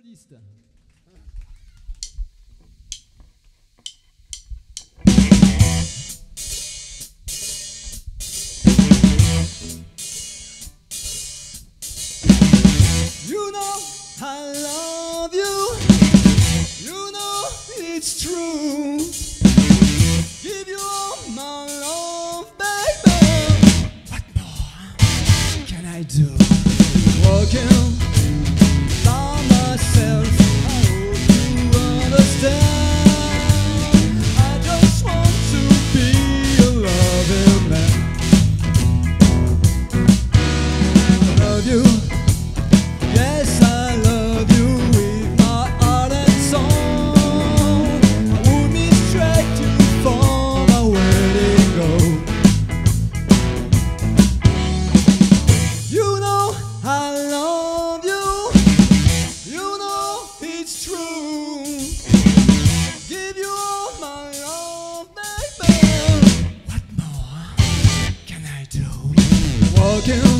soliste. You know I love you. You know it's true. Give you all my love, baby. What more can I do? Walking by myself. Walking